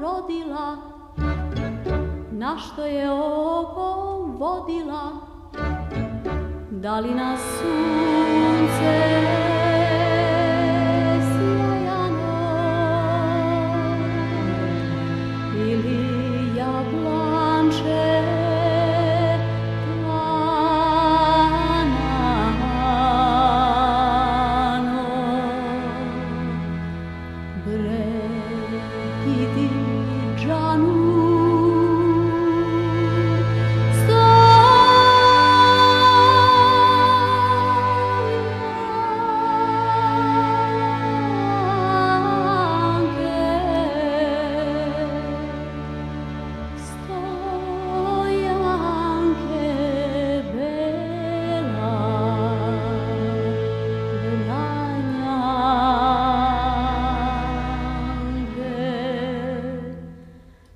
rodila, na što je oko vodila, da li na sunce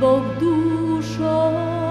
Bóg duszo